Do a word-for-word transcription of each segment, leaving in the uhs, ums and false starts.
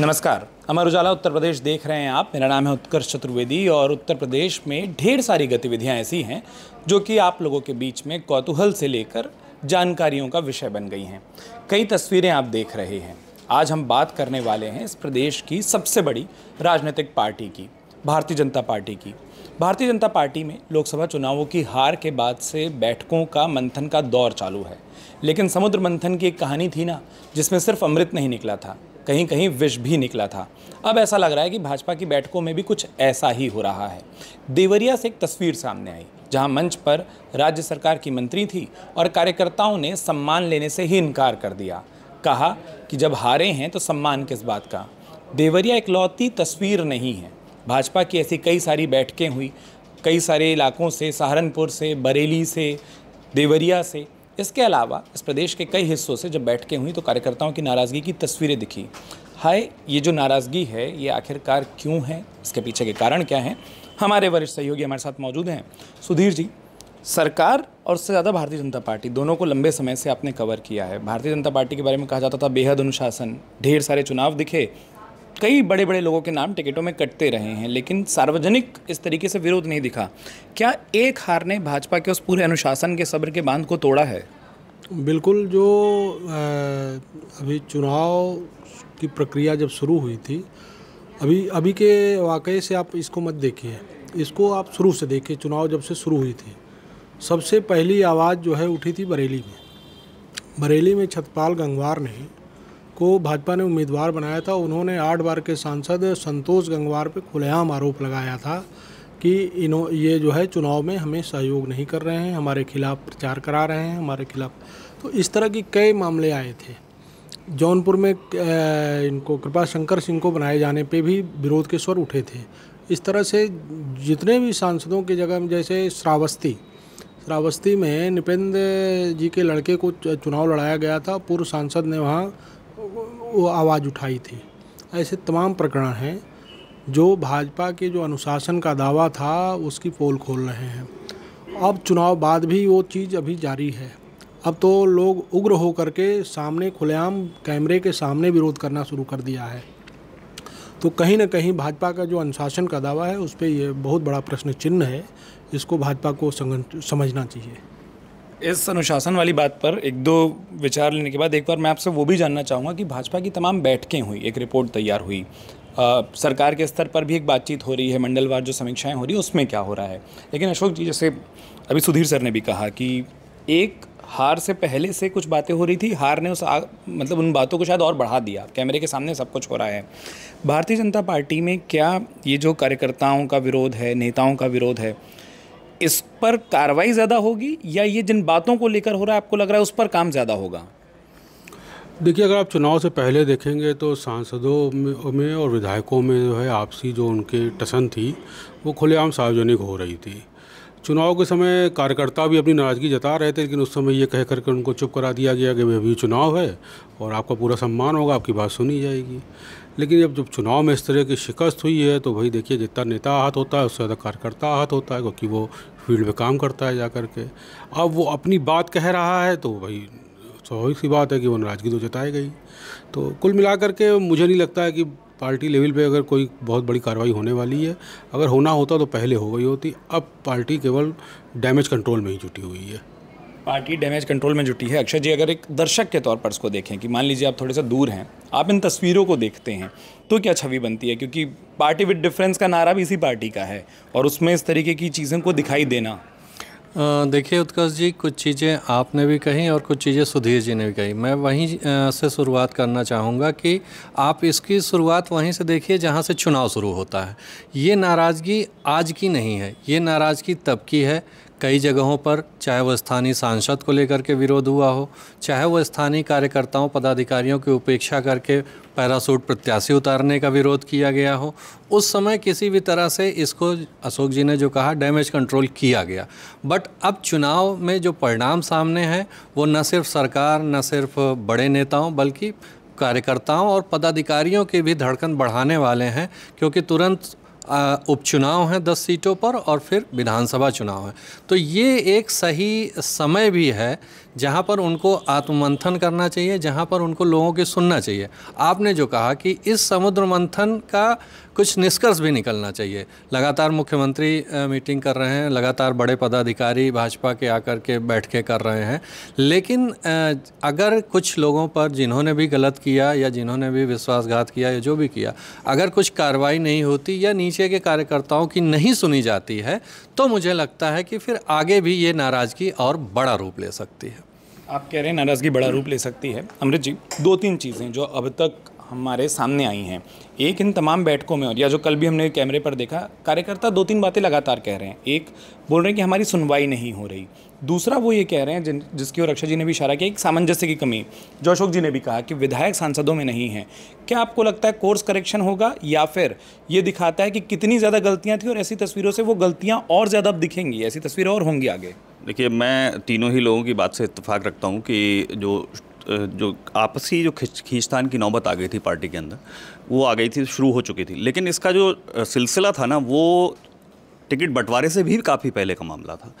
नमस्कार, अमर उजाला उत्तर प्रदेश देख रहे हैं आप। मेरा नाम है उत्कर्ष चतुर्वेदी और उत्तर प्रदेश में ढेर सारी गतिविधियां ऐसी हैं जो कि आप लोगों के बीच में कौतूहल से लेकर जानकारियों का विषय बन गई हैं। कई तस्वीरें आप देख रहे हैं। आज हम बात करने वाले हैं इस प्रदेश की सबसे बड़ी राजनीतिक पार्टी की, भारतीय जनता पार्टी की। भारतीय जनता पार्टी में लोकसभा चुनावों की हार के बाद से बैठकों का मंथन का दौर चालू है, लेकिन समुद्र मंथन की एक कहानी थी ना, जिसमें सिर्फ अमृत नहीं निकला था, कहीं कहीं विष भी निकला था। अब ऐसा लग रहा है कि भाजपा की बैठकों में भी कुछ ऐसा ही हो रहा है। देवरिया से एक तस्वीर सामने आई, जहां मंच पर राज्य सरकार की मंत्री थी और कार्यकर्ताओं ने सम्मान लेने से ही इनकार कर दिया। कहा कि जब हारे हैं तो सम्मान किस बात का। देवरिया इकलौती तस्वीर नहीं है, भाजपा की ऐसी कई सारी बैठकें हुई। कई सारे इलाकों से, सहारनपुर से, बरेली से, देवरिया से, इसके अलावा इस प्रदेश के कई हिस्सों से जब बैठकें हुई तो कार्यकर्ताओं की नाराज़गी की तस्वीरें दिखी। हाय, ये जो नाराज़गी है ये आखिरकार क्यों है, इसके पीछे के कारण क्या हैं। हमारे वरिष्ठ सहयोगी हमारे साथ मौजूद हैं। सुधीर जी, सरकार और उससे ज़्यादा भारतीय जनता पार्टी, दोनों को लंबे समय से आपने कवर किया है। भारतीय जनता पार्टी के बारे में कहा जाता था बेहद अनुशासन, ढेर सारे चुनाव दिखे, कई बड़े बड़े लोगों के नाम टिकटों में कटते रहे हैं, लेकिन सार्वजनिक इस तरीके से विरोध नहीं दिखा। क्या एक हार ने भाजपा के उस पूरे अनुशासन के, सब्र के बांध को तोड़ा है? बिल्कुल। जो अभी चुनाव की प्रक्रिया जब शुरू हुई थी, अभी अभी के वाकये से आप इसको मत देखिए, इसको आप शुरू से देखिए। चुनाव जब से शुरू हुई थी, सबसे पहली आवाज़ जो है उठी थी बरेली में। बरेली में छतपाल गंगवार ने को भाजपा ने उम्मीदवार बनाया था। उन्होंने आठ बार के सांसद संतोष गंगवार पे खुलेआम आरोप लगाया था कि इन्हों ये जो है चुनाव में हमें सहयोग नहीं कर रहे हैं, हमारे खिलाफ़ प्रचार करा रहे हैं, हमारे खिलाफ। तो इस तरह की कई मामले आए थे। जौनपुर में इनको कृपा शंकर सिंह को बनाए जाने पे भी विरोध के स्वर उठे थे। इस तरह से जितने भी सांसदों की जगह में, जैसे श्रावस्ती श्रावस्ती में निपेंद्र जी के लड़के को चुनाव लड़ाया गया था, पूर्व सांसद ने वहाँ वो आवाज़ उठाई थी। ऐसे तमाम प्रकरण हैं जो भाजपा के जो अनुशासन का दावा था उसकी पोल खोल रहे हैं। अब चुनाव बाद भी वो चीज़ अभी जारी है। अब तो लोग उग्र होकर के सामने खुलेआम कैमरे के सामने विरोध करना शुरू कर दिया है। तो कहीं ना कहीं भाजपा का जो अनुशासन का दावा है उस पर ये बहुत बड़ा प्रश्न चिन्ह है। इसको भाजपा को समझना चाहिए। इस अनुशासन वाली बात पर एक दो विचार लेने के बाद एक बार मैं आपसे वो भी जानना चाहूँगा कि भाजपा की तमाम बैठकें हुई, एक रिपोर्ट तैयार हुई, आ, सरकार के स्तर पर भी एक बातचीत हो रही है, मंडलवार जो समीक्षाएं हो रही है उसमें क्या हो रहा है। लेकिन अशोक जी, जैसे अभी सुधीर सर ने भी कहा कि एक हार से पहले से कुछ बातें हो रही थी, हार ने उस आ, मतलब उन बातों को शायद और बढ़ा दिया। कैमरे के सामने सब कुछ हो रहा है। भारतीय जनता पार्टी में क्या ये जो कार्यकर्ताओं का विरोध है, नेताओं का विरोध है, इस पर कार्रवाई ज़्यादा होगी या ये जिन बातों को लेकर हो रहा है आपको लग रहा है उस पर काम ज़्यादा होगा? देखिए, अगर आप चुनाव से पहले देखेंगे तो सांसदों में और विधायकों में जो है आपसी जो उनके टसन थी वो खुलेआम सार्वजनिक हो रही थी। चुनाव के समय कार्यकर्ता भी अपनी नाराज़गी जता रहे थे, लेकिन उस समय ये कह करके उनको चुप करा दिया गया कि अभी चुनाव है और आपका पूरा सम्मान होगा, आपकी बात सुनी जाएगी। लेकिन जब जब चुनाव में इस तरह की शिकस्त हुई है तो भाई देखिए, जितना नेता आहत होता है उससे ज़्यादा कार्यकर्ता आहत होता है, क्योंकि वो फील्ड में काम करता है जा करके। अब वो अपनी बात कह रहा है तो भाई स्वाभाविक सी बात है कि वो नाराज़गी तो जताई गई। तो कुल मिला करके मुझे नहीं लगता है कि पार्टी लेवल पे अगर कोई बहुत बड़ी कार्रवाई होने वाली है। अगर होना होता तो पहले हो गई होती। अब पार्टी केवल डैमेज कंट्रोल में ही जुटी हुई है। पार्टी डैमेज कंट्रोल में जुटी है। अक्षय जी, अगर एक दर्शक के तौर पर इसको देखें कि मान लीजिए आप थोड़े से दूर हैं, आप इन तस्वीरों को देखते हैं तो क्या छवि बनती है? क्योंकि पार्टी विद डिफरेंस का नारा भी इसी पार्टी का है और उसमें इस तरीके की चीज़ों को दिखाई देना। देखिए उत्कर्ष जी, कुछ चीज़ें आपने भी कही और कुछ चीज़ें सुधीर जी ने भी कही। मैं वहीं से शुरुआत करना चाहूँगा कि आप इसकी शुरुआत वहीं से देखिए जहाँ से चुनाव शुरू होता है। ये नाराज़गी आज की नहीं है, ये नाराज़गी तब की है। कई जगहों पर चाहे वो स्थानीय सांसद को लेकर के विरोध हुआ हो, चाहे वो स्थानीय कार्यकर्ताओं पदाधिकारियों की उपेक्षा करके पैरासूट प्रत्याशी उतारने का विरोध किया गया हो, उस समय किसी भी तरह से इसको अशोक जी ने जो कहा डैमेज कंट्रोल किया गया। बट अब चुनाव में जो परिणाम सामने हैं वो न सिर्फ सरकार, न सिर्फ बड़े नेताओं, बल्कि कार्यकर्ताओं और पदाधिकारियों की भी धड़कन बढ़ाने वाले हैं, क्योंकि तुरंत उपचुनाव हैं दस सीटों पर और फिर विधानसभा चुनाव है। तो ये एक सही समय भी है जहाँ पर उनको आत्ममंथन करना चाहिए, जहाँ पर उनको लोगों की सुनना चाहिए। आपने जो कहा कि इस समुद्र मंथन का कुछ निष्कर्ष भी निकलना चाहिए। लगातार मुख्यमंत्री मीटिंग कर रहे हैं, लगातार बड़े पदाधिकारी भाजपा के आकर के बैठ के कर रहे हैं, लेकिन अगर कुछ लोगों पर जिन्होंने भी गलत किया या जिन्होंने भी विश्वासघात किया या जो भी किया, अगर कुछ कार्रवाई नहीं होती या नीचे के कार्यकर्ताओं की नहीं सुनी जाती है, तो मुझे लगता है कि फिर आगे भी ये नाराज़गी और बड़ा रूप ले सकती है। आप कह रहे हैं नाराज़गी बड़ा रूप ले सकती है। अमरीश जी, दो तीन चीज़ें जो अब तक हमारे सामने आई हैं, एक इन तमाम बैठकों में और या जो कल भी हमने कैमरे पर देखा, कार्यकर्ता दो तीन बातें लगातार कह रहे हैं। एक बोल रहे हैं कि हमारी सुनवाई नहीं हो रही, दूसरा वो ये कह रहे हैं, जिन जिसकी ओर अक्षय जी ने भी इशारा किया, एक सामंजस्य की कमी, जो अशोक जी ने भी कहा कि विधायक सांसदों में नहीं है। क्या आपको लगता है कोर्स करेक्शन होगा, या फिर ये दिखाता है कि कितनी ज़्यादा गलतियाँ थी और ऐसी तस्वीरों से वो गलतियाँ और ज़्यादा अब दिखेंगी, ऐसी तस्वीरें और होंगी आगे? देखिए, मैं तीनों ही लोगों की बात से इत्तेफाक रखता हूँ कि जो जो आपसी जो खींच खींचतान की नौबत आ गई थी पार्टी के अंदर, वो आ गई थी, शुरू हो चुकी थी। लेकिन इसका जो सिलसिला था ना, वो टिकट बंटवारे से भी काफ़ी पहले का मामला था,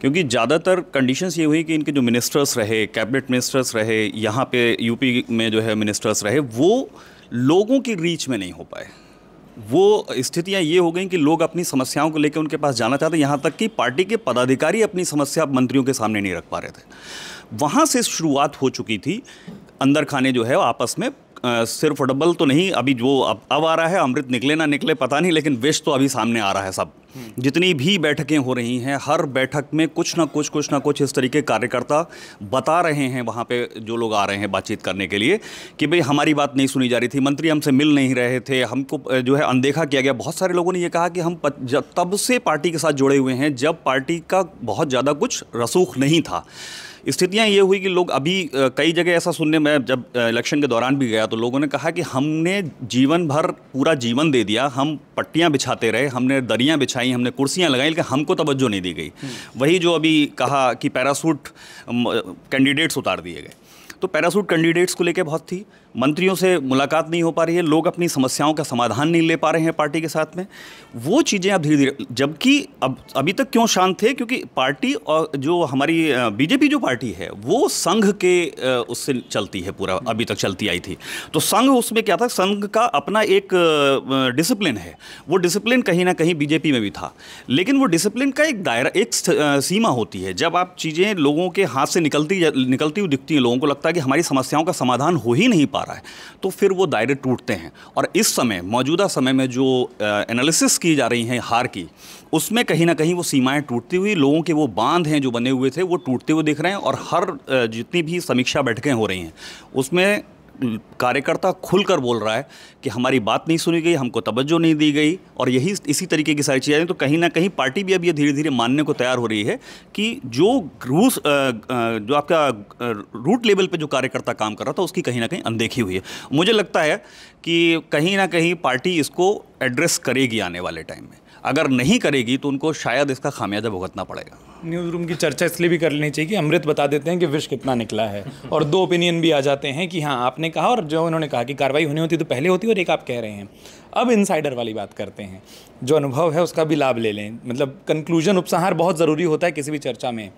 क्योंकि ज़्यादातर कंडीशंस ये हुई कि इनके जो मिनिस्टर्स रहे, कैबिनेट मिनिस्टर्स रहे, यहाँ पे यूपी में जो है मिनिस्टर्स रहे, वो लोगों की रीच में नहीं हो पाए। वो स्थितियाँ ये हो गई कि लोग अपनी समस्याओं को लेकर उनके पास जाना चाहते, यहाँ तक कि पार्टी के पदाधिकारी अपनी समस्या मंत्रियों के सामने नहीं रख पा रहे थे। वहाँ से शुरुआत हो चुकी थी, अंदर खाने जो है आपस में सिर्फ डबल तो नहीं, अभी जो अब अब आ रहा है, अमृत निकले ना निकले पता नहीं, लेकिन विष तो अभी सामने आ रहा है। सब जितनी भी बैठकें हो रही हैं, हर बैठक में कुछ ना कुछ कुछ ना कुछ इस तरीके कार्यकर्ता बता रहे हैं, वहाँ पे जो लोग आ रहे हैं बातचीत करने के लिए, कि भाई हमारी बात नहीं सुनी जा रही थी, मंत्री हमसे मिल नहीं रहे थे, हमको जो है अनदेखा किया गया। बहुत सारे लोगों ने यह कहा कि हम तब से पार्टी के साथ जुड़े हुए हैं जब पार्टी का बहुत ज़्यादा कुछ रसूख नहीं था। स्थितियाँ ये हुई कि लोग अभी कई जगह ऐसा सुनने में, जब इलेक्शन के दौरान भी गया तो लोगों ने कहा कि हमने जीवन भर पूरा जीवन दे दिया, हम पट्टियाँ बिछाते रहे, हमने दरियाँ बिछाई, हमने कुर्सियाँ लगाई, लेकिन हमको तवज्जो नहीं दी गई। वही जो अभी कहा कि पैरासूट कैंडिडेट्स उतार दिए गए, तो पैरासूट कैंडिडेट्स को लेकर बहुत थी, मंत्रियों से मुलाकात नहीं हो पा रही है, लोग अपनी समस्याओं का समाधान नहीं ले पा रहे हैं पार्टी के साथ में। वो चीज़ें अब धीरे धीरे, जबकि अब अभी तक क्यों शांत थे, क्योंकि पार्टी और जो हमारी बीजेपी जो पार्टी है वो संघ के उससे चलती है, पूरा अभी तक चलती आई थी। तो संघ उसमें क्या था, संघ का अपना एक डिसिप्लिन है, वो डिसिप्लिन कहीं ना कहीं बीजेपी में भी था, लेकिन वो डिसिप्लिन का एक दायरा, एक सीमा होती है। जब आप चीज़ें लोगों के हाथ से निकलती निकलती हुई दिखती हैं, लोगों को लगता है कि हमारी समस्याओं का समाधान हो ही नहीं रहा है, तो फिर वो दायरे टूटते हैं। और इस समय, मौजूदा समय में जो एनालिसिस की जा रही है हार की, उसमें कहीं ना कहीं वो सीमाएं टूटती हुई, लोगों के वो बांध हैं जो बने हुए थे, वो टूटते हुए दिख रहे हैं। और हर जितनी भी समीक्षा बैठकें हो रही हैं, उसमें कार्यकर्ता खुलकर बोल रहा है कि हमारी बात नहीं सुनी गई, हमको तवज्जो नहीं दी गई, और यही इसी तरीके की सारी चीज़ें। तो कहीं ना कहीं पार्टी भी अब ये धीरे धीरे मानने को तैयार हो रही है कि जो रूस जो आपका रूट लेवल पे जो कार्यकर्ता काम कर रहा था, उसकी कहीं ना कहीं अनदेखी हुई है। मुझे लगता है कि कहीं ना कहीं पार्टी इसको एड्रेस करेगी आने वाले टाइम में, अगर नहीं करेगी तो उनको शायद इसका खामियाजा भुगतना पड़ेगा। न्यूज़ रूम की चर्चा इसलिए भी कर लेनी चाहिए कि अमृत बता देते हैं कि विष कितना निकला है, और दो ओपिनियन भी आ जाते हैं कि हाँ आपने कहा और जो उन्होंने कहा कि कार्रवाई होनी होती तो पहले होती, और एक आप कह रहे हैं। अब इनसाइडर वाली बात करते हैं, जो अनुभव है उसका भी लाभ ले लें, मतलब कंक्लूजन, उपसंहार बहुत ज़रूरी होता है किसी भी चर्चा में।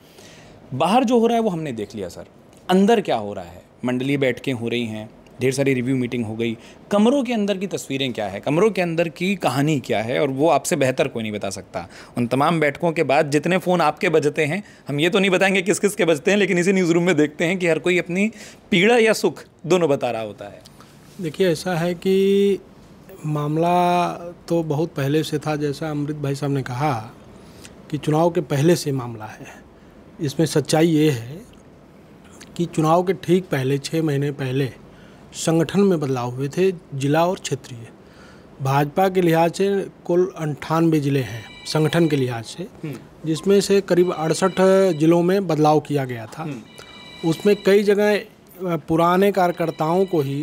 बाहर जो हो रहा है वो हमने देख लिया सर, अंदर क्या हो रहा है? मंडलीय बैठकें हो रही हैं, ढेर सारी रिव्यू मीटिंग हो गई, कमरों के अंदर की तस्वीरें क्या है, कमरों के अंदर की कहानी क्या है, और वो आपसे बेहतर कोई नहीं बता सकता। उन तमाम बैठकों के बाद जितने फ़ोन आपके बजते हैं, हम ये तो नहीं बताएंगे किस किस के बजते हैं, लेकिन इसी न्यूज़ रूम में देखते हैं कि हर कोई अपनी पीड़ा या सुख दोनों बता रहा होता है। देखिए, ऐसा है कि मामला तो बहुत पहले से था, जैसा अमृत भाई साहब ने कहा कि चुनाव के पहले से मामला है। इसमें सच्चाई ये है कि चुनाव के ठीक पहले, छः महीने पहले संगठन में बदलाव हुए थे, जिला और क्षेत्रीय। भाजपा के लिहाज से कुल अंठानवे ज़िले हैं संगठन के लिहाज से, जिसमें से करीब अड़सठ जिलों में बदलाव किया गया था। उसमें कई जगह पुराने कार्यकर्ताओं को ही,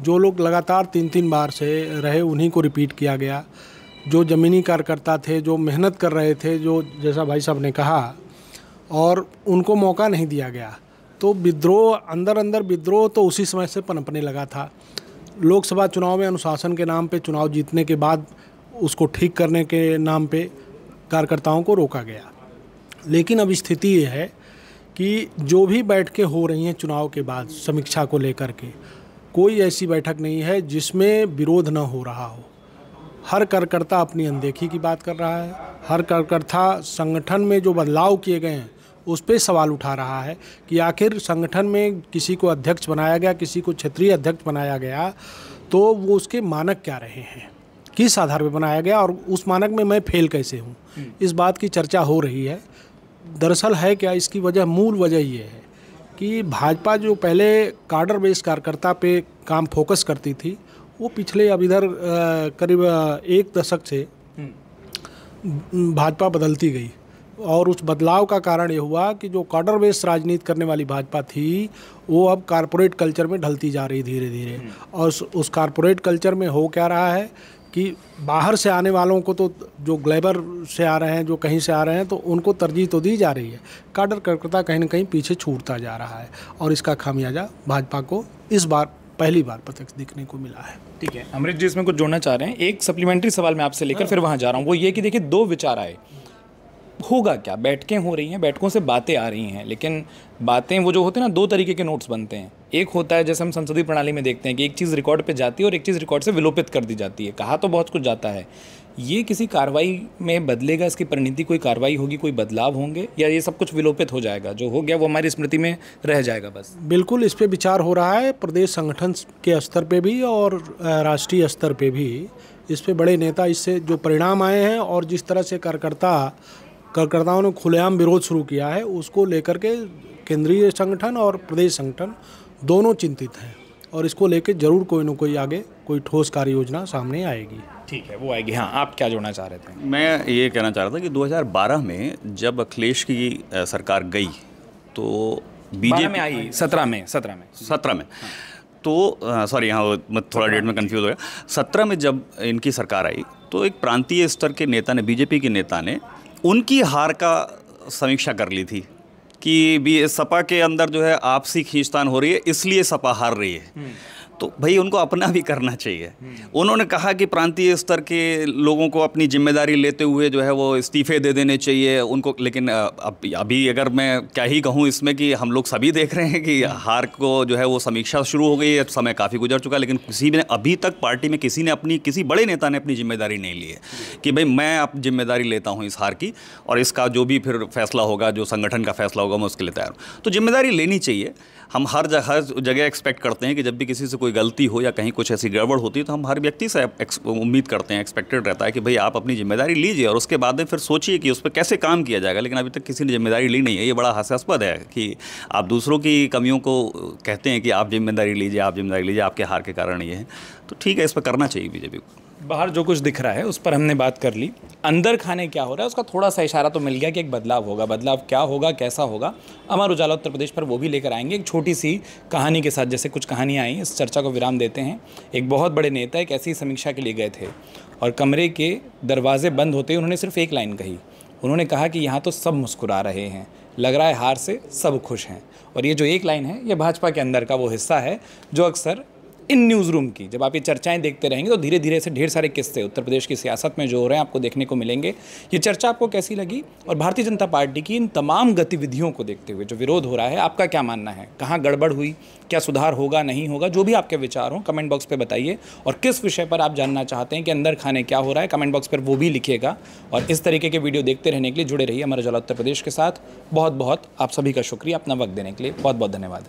जो लोग लगातार तीन तीन बार से रहे, उन्हीं को रिपीट किया गया। जो ज़मीनी कार्यकर्ता थे, जो मेहनत कर रहे थे, जो जैसा भाई साहब ने कहा, और उनको मौका नहीं दिया गया। तो विद्रोह, अंदर अंदर विद्रोह तो उसी समय से पनपने लगा था। लोकसभा चुनाव में अनुशासन के नाम पे, चुनाव जीतने के बाद उसको ठीक करने के नाम पे कार्यकर्ताओं को रोका गया। लेकिन अब स्थिति ये है कि जो भी बैठकें हो रही हैं चुनाव के बाद समीक्षा को लेकर के, कोई ऐसी बैठक नहीं है जिसमें विरोध न हो रहा हो। हर कार्यकर्ता अपनी अनदेखी की बात कर रहा है, हर कार्यकर्ता संगठन में जो बदलाव किए गए हैं उस पर सवाल उठा रहा है कि आखिर संगठन में किसी को अध्यक्ष बनाया गया, किसी को क्षेत्रीय अध्यक्ष बनाया गया, तो वो उसके मानक क्या रहे हैं, किस आधार पर बनाया गया और उस मानक में मैं फेल कैसे हूँ, इस बात की चर्चा हो रही है। दरअसल है क्या, इसकी वजह, मूल वजह ये है कि भाजपा जो पहले काडर बेस कार्यकर्ता पे काम फोकस करती थी, वो पिछले अब इधर करीब एक दशक से भाजपा बदलती गई और उस बदलाव का कारण ये हुआ कि जो काडर बेस राजनीति करने वाली भाजपा थी वो अब कॉरपोरेट कल्चर में ढलती जा रही धीरे धीरे। और उस, उस कॉरपोरेट कल्चर में हो क्या रहा है कि बाहर से आने वालों को, तो जो ग्लेबर से आ रहे हैं, जो कहीं से आ रहे हैं, तो उनको तरजीह तो दी जा रही है, काडर कार्यकर्ता कहीं ना कहीं पीछे छूटता जा रहा है और इसका खामियाजा भाजपा को इस बार पहली बार प्रत्यक्ष दिखने को मिला है। ठीक है, अमरीश जी इसमें कुछ जोड़ना चाह रहे हैं। एक सप्लीमेंट्री सवाल मैं आपसे लेकर फिर वहाँ जा रहा हूँ, वो ये कि देखिए दो विचार आए, होगा क्या, बैठकें हो रही हैं, बैठकों से बातें आ रही हैं, लेकिन बातें वो जो होते हैं ना, दो तरीके के नोट्स बनते हैं। एक होता है जैसे हम संसदीय प्रणाली में देखते हैं कि एक चीज़ रिकॉर्ड पे जाती है और एक चीज़ रिकॉर्ड से विलोपित कर दी जाती है, कहा तो बहुत कुछ जाता है। ये किसी कार्रवाई में बदलेगा, इसकी परिणति कोई कार्रवाई होगी, कोई बदलाव होंगे, या ये सब कुछ विलोपित हो जाएगा, जो हो गया वो हमारी स्मृति में रह जाएगा बस? बिल्कुल, इस पर विचार हो रहा है प्रदेश संगठन के स्तर पर भी और राष्ट्रीय स्तर पर भी। इस पर बड़े नेता, इससे जो परिणाम आए हैं और जिस तरह से कार्यकर्ता कार्यकर्ताओं ने खुलेआम विरोध शुरू किया है, उसको लेकर के केंद्रीय संगठन और प्रदेश संगठन दोनों चिंतित हैं और इसको लेकर जरूर कोई ना कोई आगे कोई ठोस कार्य योजना सामने आएगी। ठीक है, वो आएगी। हाँ, आप क्या जोड़ना चाह रहे थे? मैं ये कहना चाह रहा था कि दो हज़ार बारह में जब अखिलेश की सरकार गई तो बीजेपी आई, सत्रह में सत्रह में सत्रह में तो सॉरी, हाँ मैं थोड़ा डेट में कन्फ्यूज़ हो गया। सत्रह में जब इनकी सरकार आई तो एक प्रांतीय स्तर के नेता ने, बीजेपी के नेता ने उनकी हार का समीक्षा कर ली थी कि भी सपा के अंदर जो है आपसी खींचतान हो रही है, इसलिए सपा हार रही है। तो भाई उनको अपना भी करना चाहिए। उन्होंने कहा कि प्रांतीय स्तर के लोगों को अपनी जिम्मेदारी लेते हुए जो है वो इस्तीफे दे देने चाहिए उनको। लेकिन अब अभी अगर मैं क्या ही कहूँ इसमें कि हम लोग सभी देख रहे हैं कि हार को जो है वो समीक्षा शुरू हो गई है, समय काफ़ी गुजर चुका है, लेकिन किसी ने अभी तक पार्टी में किसी ने अपनी, किसी बड़े नेता ने अपनी जिम्मेदारी नहीं ली है कि भाई मैं अब जिम्मेदारी लेता हूँ इस हार की और इसका जो भी फिर फैसला होगा, जो संगठन का फैसला होगा, मैं उसके लिए तैयार हूँ। तो जिम्मेदारी लेनी चाहिए। हम हर हर जगह एक्सपेक्ट करते हैं कि जब भी किसी से कोई गलती हो या कहीं कुछ ऐसी गड़बड़ होती है तो हम हर व्यक्ति से उम्मीद करते हैं, एक्सपेक्टेड रहता है कि भाई आप अपनी जिम्मेदारी लीजिए और उसके बाद में फिर सोचिए कि उस पर कैसे काम किया जाएगा। लेकिन अभी तक किसी ने जिम्मेदारी ली नहीं है। ये बड़ा हास्यास्पद है कि आप दूसरों की कमियों को कहते हैं कि आप जिम्मेदारी लीजिए, आप जिम्मेदारी लीजिए, आपके हार के कारण ये है। तो ठीक है, इस पर करना चाहिए बीजेपी को। बाहर जो कुछ दिख रहा है उस पर हमने बात कर ली, अंदर खाने क्या हो रहा है उसका थोड़ा सा इशारा तो मिल गया कि एक बदलाव होगा। बदलाव क्या होगा, कैसा होगा, अमर उजाला उत्तर प्रदेश पर वो भी लेकर आएंगे एक छोटी सी कहानी के साथ। जैसे कुछ कहानियाँ आई, इस चर्चा को विराम देते हैं। एक बहुत बड़े नेता एक ऐसी समीक्षा के लिए गए थे और कमरे के दरवाजे बंद होते ही उन्होंने सिर्फ एक लाइन कही। उन्होंने कहा कि यहाँ तो सब मुस्कुरा रहे हैं, लग रहा है हार से सब खुश हैं। और ये जो एक लाइन है ये भाजपा के अंदर का वो हिस्सा है जो अक्सर इन न्यूज़ रूम की, जब आप ये चर्चाएं देखते रहेंगे तो धीरे धीरे से ढेर सारे किस्से उत्तर प्रदेश की सियासत में जो हो रहे हैं आपको देखने को मिलेंगे। ये चर्चा आपको कैसी लगी और भारतीय जनता पार्टी की इन तमाम गतिविधियों को देखते हुए जो विरोध हो रहा है आपका क्या मानना है? कहाँ गड़बड़ हुई, क्या सुधार होगा, नहीं होगा, जो भी आपके विचार हों कमेंट बॉक्स पर बताइए। और किस विषय पर आप जानना चाहते हैं कि अंदर खाने क्या हो रहा है, कमेंट बॉक्स पर वो भी लिखिएगा। और इस तरीके के वीडियो देखते रहने के लिए जुड़े रहिए अमर उजाला उत्तर प्रदेश के साथ। बहुत बहुत आप सभी का शुक्रिया अपना वक्त देने के लिए, बहुत बहुत धन्यवाद।